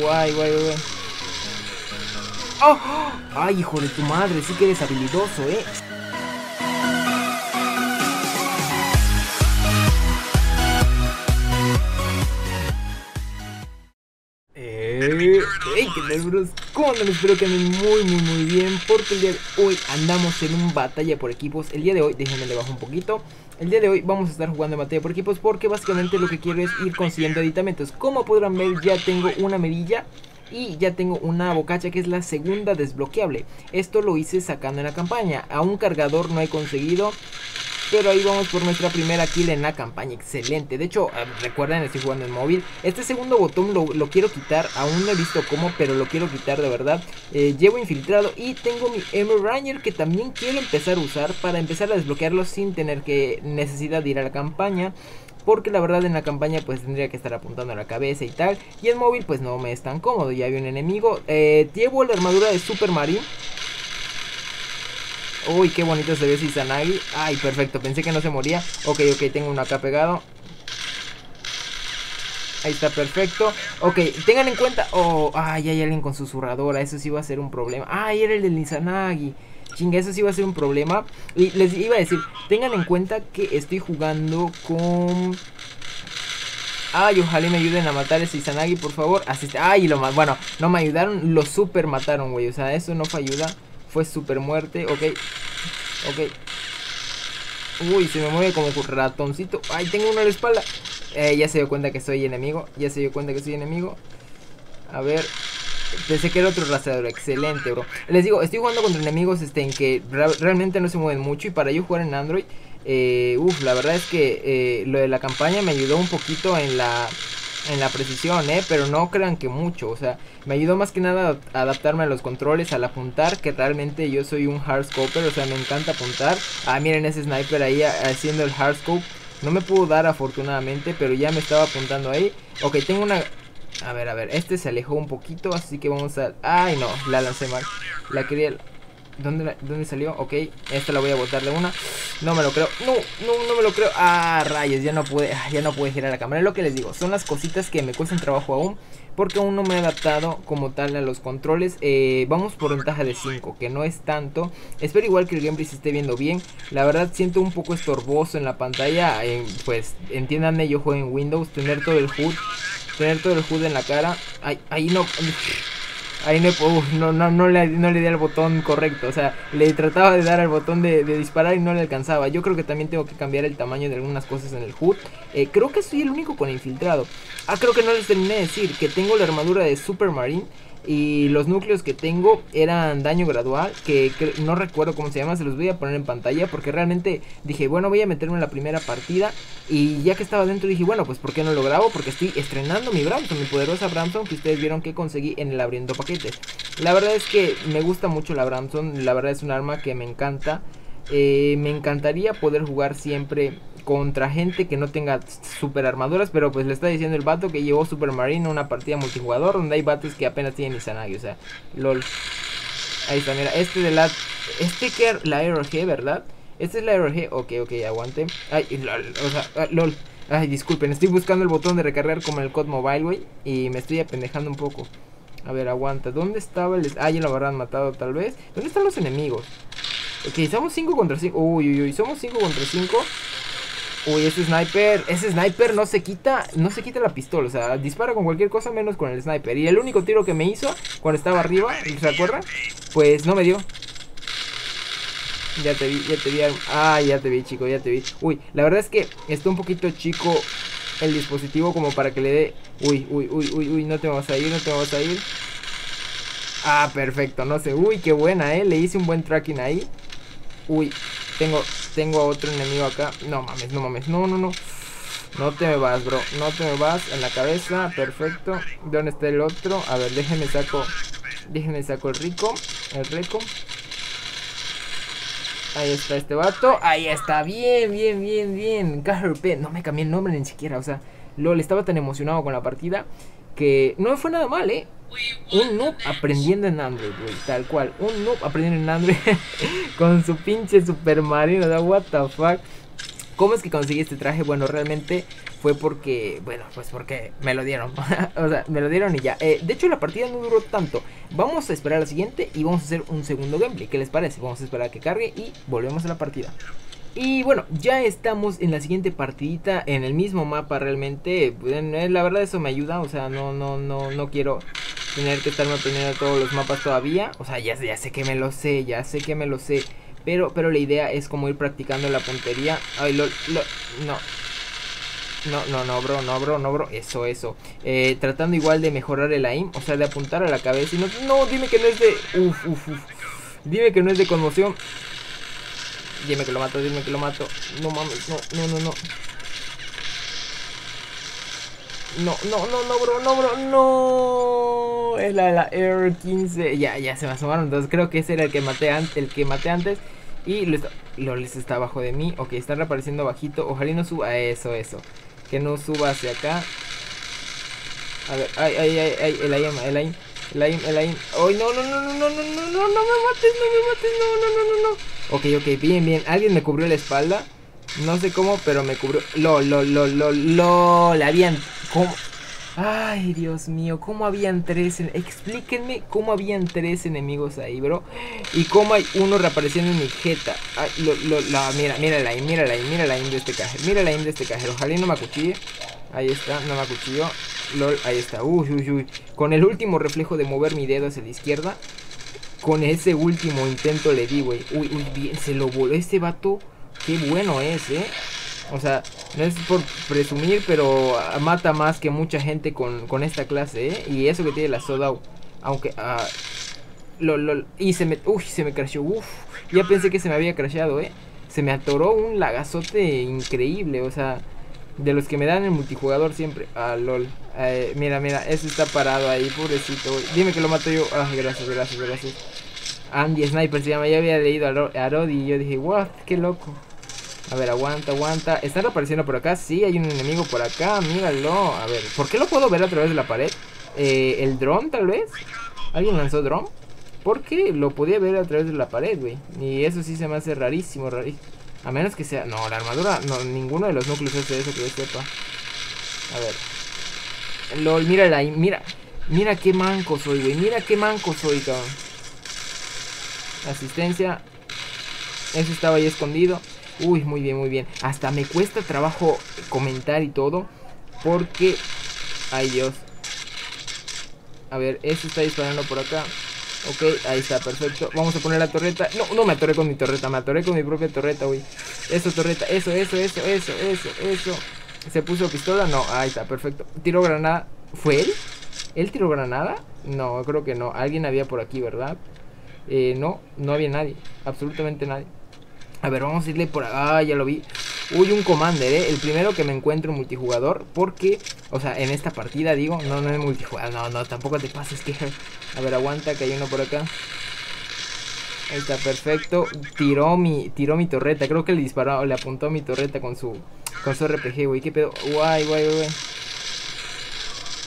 Guay, guay, guay. ¡Oh! ¡Ay, hijo de tu madre! Sí que eres habilidoso, ¿eh? ¡Hey, qué tal, bros! ¿Cómo andan? Espero que anden muy bien, porque el día de hoy andamos en un batalla por equipos. El día de hoy, déjenme le bajo un poquito. El día de hoy vamos a estar jugando en batalla por equipos, porque básicamente lo que quiero es ir consiguiendo aditamentos. Como podrán ver, ya tengo una medilla y ya tengo una bocacha, que es la segunda desbloqueable. Esto lo hice sacando en la campaña. A un cargador no he conseguido, pero ahí vamos por nuestra primera kill en la campaña. Excelente. De hecho, recuerden, estoy jugando en móvil. Este segundo botón lo quiero quitar. Aún no he visto cómo, pero lo quiero quitar de verdad. Llevo infiltrado y tengo mi Ember Ranger, que también quiero empezar a usar para empezar a desbloquearlo sin tener que necesidad de ir a la campaña, porque la verdad en la campaña pues tendría que estar apuntando a la cabeza y tal, y en móvil pues no me es tan cómodo. Ya había un enemigo. Llevo la armadura de Super Marine. Uy, qué bonito se ve ese Izanagi. Ay, perfecto, pensé que no se moría. Ok, ok, tengo uno acá pegado. Ahí está, perfecto. Ok, tengan en cuenta... Oh, ay, hay alguien con susurradora. Eso sí va a ser un problema. Ay, era el del Izanagi. Chinga, eso sí va a ser un problema. Y les iba a decir, tengan en cuenta que estoy jugando con... Ay, ojalá me ayuden a matar a ese Izanagi, por favor. Asiste... Ay, lo más... Bueno, no me ayudaron, lo super mataron, güey. O sea, eso no fue ayuda, fue super muerte. Ok, ok. Uy, se me mueve como un ratoncito. Ay, tengo uno en la espalda. Ya se dio cuenta que soy enemigo. A ver. Pensé que era otro rastreador. Excelente, bro. Les digo, estoy jugando contra enemigos en que realmente no se mueven mucho. Y para yo jugar en Android, la verdad es que lo de la campaña me ayudó un poquito en la... precisión, pero no crean que mucho. O sea, me ayudó más que nada a adaptarme a los controles, al apuntar, que realmente yo soy un hardscoper, o sea, me encanta apuntar. Ah, miren ese sniper ahí haciendo el hardscope. No me pudo dar afortunadamente, pero ya me estaba apuntando ahí. Ok, tengo una... a ver, este se alejó un poquito, así que vamos a... Ay, no, la lancé mal. La quería... ¿Dónde salió? Ok, esta la voy a botar de una. No me lo creo, no me lo creo. Ah, rayos, ya no pude girar la cámara. Es lo que les digo, son las cositas que me cuestan trabajo aún, porque aún no me he adaptado como tal a los controles. Vamos por ventaja de 5, que no es tanto. Espero igual que el gameplay se esté viendo bien. La verdad siento un poco estorboso en la pantalla. Pues entiéndanme, yo juego en Windows. Tener todo el HUD, en la cara. Ay, ahí no... Ahí no le di al botón correcto. O sea, le trataba de dar al botón de disparar y no le alcanzaba. Yo creo que también tengo que cambiar el tamaño de algunas cosas en el HUD. Creo que soy el único con infiltrado. Ah, creo que no les terminé de decir que tengo la armadura de Super Marine. Y los núcleos que tengo eran daño gradual, que no recuerdo cómo se llama. Se los voy a poner en pantalla, porque realmente dije, bueno, voy a meterme en la primera partida. Y ya que estaba dentro dije, bueno, pues ¿por qué no lo grabo? Porque estoy estrenando mi Branson, mi poderosa Branson, que ustedes vieron que conseguí en el abriendo paquetes. La verdad es que me gusta mucho la Branson. La verdad es un arma que me encanta. Me encantaría poder jugar siempre contra gente que no tenga super armaduras, pero pues le está diciendo el vato que llevó Super Marine a una partida multijugador donde hay vatos que apenas tienen Izanagi, o sea, lol. Ahí está, mira, este de la... Este que es la RPG, ¿verdad? Este es la RPG, ok, ok, aguante. Ay, lol, o sea, lol. Ay, disculpen, estoy buscando el botón de recargar como en el COD Mobile, güey, y me estoy apendejando un poco. A ver, aguanta, ¿dónde estaba el...? Ah, ya lo habrán matado tal vez. ¿Dónde están los enemigos? Ok, somos 5 contra 5, uy, uy, uy, somos 5 contra 5. Uy, ese sniper no se quita la pistola, o sea, dispara con cualquier cosa menos con el sniper. Y el único tiro que me hizo cuando estaba arriba, ¿se acuerdan? Pues no me dio. Ya te vi. Ah, ya te vi, chico, ya te vi. Uy, la verdad es que está un poquito chico el dispositivo como para que le dé. Uy, uy, uy, uy, uy, no te vas a ir. Ah, perfecto, no sé. Uy, qué buena, le hice un buen tracking ahí. Uy, tengo a otro enemigo acá. No mames, no. No te me vas, bro, en la cabeza, perfecto. ¿Dónde está el otro? A ver, déjenme saco el rico. Ahí está este vato, ahí está, bien. KRP, no me cambié el nombre ni siquiera, o sea, LOL, estaba tan emocionado con la partida que no me fue nada mal, Un noob aprendiendo en Android, güey, tal cual. Un noob aprendiendo en Android con su pinche Super Marino, o sea, what the fuck. ¿Cómo es que conseguí este traje? Bueno, realmente fue porque, bueno, pues porque me lo dieron. O sea, me lo dieron y ya. De hecho, la partida no duró tanto. Vamos a esperar a la siguiente y vamos a hacer un segundo gameplay. ¿Qué les parece? Vamos a esperar a que cargue y volvemos a la partida. Y bueno, ya estamos en la siguiente partidita, en el mismo mapa realmente. La verdad eso me ayuda, o sea, no quiero tener que estarme aprendiendo todos los mapas todavía. O sea, ya sé que me lo sé, pero la idea es como ir practicando la puntería. Ay, no, bro. Eso. Tratando igual de mejorar el aim, o sea, de apuntar a la cabeza. Y no, dime que no es de... Dime que no es de conmoción. Dime que lo mato, No mames, no, bro. Es la R15. Ya se me asomaron. Entonces creo que ese era el que maté antes. Y Lolis está abajo de mí. Ok, está reapareciendo bajito. Ojalá y no suba. Eso. Que no suba hacia acá. A ver, ay. El aim. Ay, no me mates. Ok, bien. Alguien me cubrió la espalda. No sé cómo, pero me cubrió. LOL. Habían... ¿Cómo? Ay, Dios mío. ¿Cómo habían tres? Explíquenme cómo habían tres enemigos ahí, bro. Y cómo hay uno reapareciendo en mi jeta. Ay, mira la aim de este cajero. Ojalá y no me acuchille. Ahí está, no me acuchilló. LOL, ahí está. Uy. Con el último reflejo de mover mi dedo hacia la izquierda. Con ese último intento le di, güey. Uy, bien, se lo voló este vato. Qué bueno es, O sea, no es por presumir, pero mata más que mucha gente con esta clase, Y eso que tiene la soda. Aunque, LOL. Y se me, se me crashó. Ya pensé que se me había crashado, Se me atoró un lagazote increíble, o sea, de los que me dan en multijugador siempre. LOL. Mira, ese está parado ahí, pobrecito. Dime que lo mato yo. Gracias. Andy Sniper se llama. Ya había leído a Roddy y yo dije, what, qué loco. A ver, aguanta. ¿Están apareciendo por acá? Sí, hay un enemigo por acá, míralo. A ver, ¿por qué lo puedo ver a través de la pared? ¿El dron, tal vez? ¿Alguien lanzó dron? ¿Por qué lo podía ver a través de la pared, güey? Y eso sí se me hace rarísimo. A menos que sea... No, la armadura... No, ninguno de los núcleos hace eso que yo sepa. A ver. LOL, mírala ahí. Mira qué manco soy, güey. Cabrón. Asistencia. Eso estaba ahí escondido. Uy, muy bien. Hasta me cuesta trabajo comentar y todo. Porque... Ay, Dios. A ver, eso está disparando por acá. Ok, ahí está, perfecto. Vamos a poner la torreta. No me atoré con mi torreta, me atoré con mi propia torreta, güey. Eso, torreta. ¿Se puso pistola? No, ahí está, perfecto. Tiró granada. ¿Fue él? ¿Él tiró granada? No, creo que no. Alguien había por aquí, ¿verdad? No había nadie. Absolutamente nadie. A ver, vamos a irle por... Ah, ya lo vi. Uy, un commander, el primero que me encuentro en multijugador. Porque, o sea, en esta partida digo, no es multijugador. No, tampoco te pases que... A ver, aguanta, que hay uno por acá. Ahí está, perfecto. Tiró mi torreta. Creo que le disparó, o le apuntó a mi torreta con su RPG, güey. ¿Qué pedo? Guay.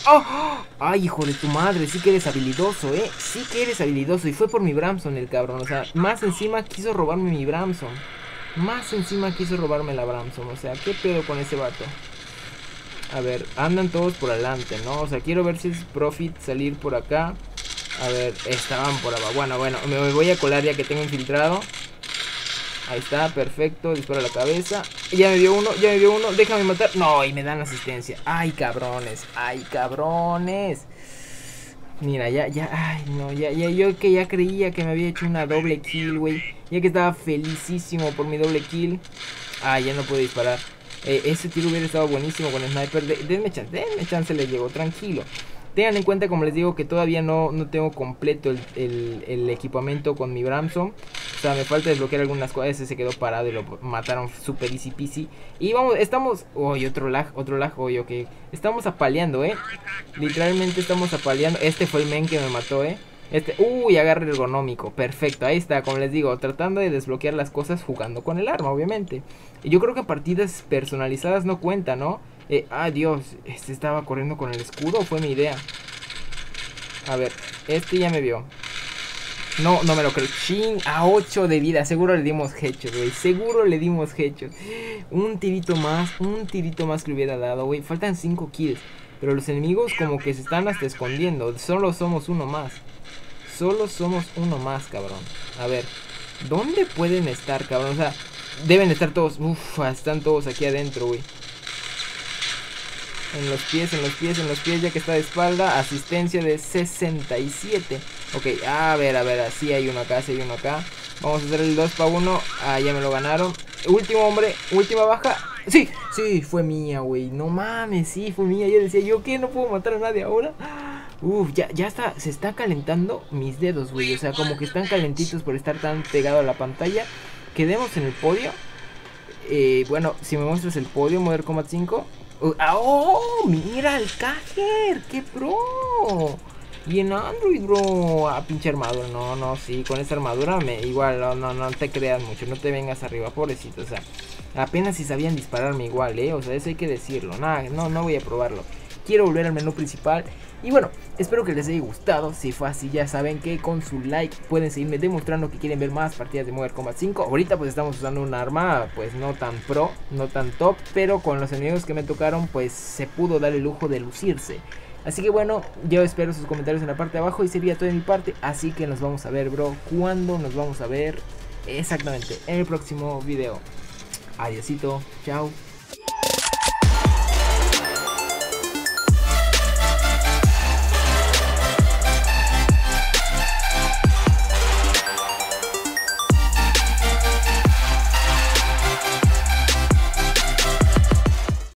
¡Oh! ¡Ay, hijo de tu madre! Sí que eres habilidoso, Sí que eres habilidoso. Y fue por mi Branson el cabrón. O sea, más encima quiso robarme mi Branson. O sea, ¿qué pedo con ese vato? A ver, andan todos por adelante, ¿no? O sea, quiero ver si es profit salir por acá. A ver, estaban por abajo. Bueno, me voy a colar ya que tengo infiltrado. Ahí está, perfecto. Disparo a la cabeza. Ya me dio uno. Déjame matar. No, y me dan asistencia. Ay, cabrones. Mira, ya. Ay, no, ya. Yo que ya creía que me había hecho una doble kill, güey. Ya que estaba felicísimo por mi doble kill. Ah, ya no puedo disparar. Ese tiro hubiera estado buenísimo con el sniper. Denme chance, le llegó. Tranquilo. Tengan en cuenta, como les digo, que todavía no tengo completo el equipamiento con mi Branson. O sea, me falta desbloquear algunas cosas. Ese se quedó parado y lo mataron super easy peasy. Y vamos, estamos... Uy, otro lag. Uy, ok. Estamos apaleando, Literalmente estamos apaleando. Este fue el men que me mató, Uy, agarre ergonómico. Perfecto, ahí está, como les digo, tratando de desbloquear las cosas jugando con el arma, obviamente. Y yo creo que partidas personalizadas no cuenta, ¿no? Dios, este estaba corriendo con el escudo, fue mi idea. A ver, este ya me vio. No, no me lo creo. Chin, a 8 de vida. Seguro le dimos headshot, güey. Seguro le dimos headshot. Un tirito más que le hubiera dado, güey. Faltan 5 kills. Pero los enemigos como que se están hasta escondiendo. Solo somos uno más. Solo somos uno más, cabrón. A ver, ¿dónde pueden estar, cabrón? O sea, deben estar todos. Uf, están todos aquí adentro, güey. En los pies, en los pies, en los pies. Ya que está de espalda, asistencia de 67. Ok, a ver, así hay uno acá, así hay uno acá. Vamos a hacer el 2 para 1. Ah, ya me lo ganaron. Último hombre, última baja. Sí, sí, fue mía, güey. No mames, sí, fue mía. Yo decía, ¿yo qué? No puedo matar a nadie ahora. Uf, ya está, se está calentando mis dedos, güey. O sea, como que están calentitos por estar tan pegado a la pantalla. Quedemos en el podio. Bueno, si me muestras el podio, Modern Combat 5. ¡Oh! ¡Mira el Cajer! ¡Qué pro! Y en Android, bro. Ah, pinche armadura. No, no, sí. Con esta armadura me... Igual, no te creas mucho. No te vengas arriba, pobrecito. O sea, apenas si sabían dispararme igual, ¿eh? O sea, eso hay que decirlo. Nada, no voy a probarlo. Quiero volver al menú principal. Y bueno, espero que les haya gustado. Si fue así, ya saben que con su like pueden seguirme demostrando que quieren ver más partidas de Modern Combat 5. Ahorita pues estamos usando un arma pues no tan pro, no tan top, pero con los enemigos que me tocaron pues se pudo dar el lujo de lucirse. Así que bueno, yo espero sus comentarios en la parte de abajo y sería todo de mi parte. Así que nos vamos a ver, bro. ¿Cuándo nos vamos a ver? Exactamente, en el próximo video. Adiósito, chao.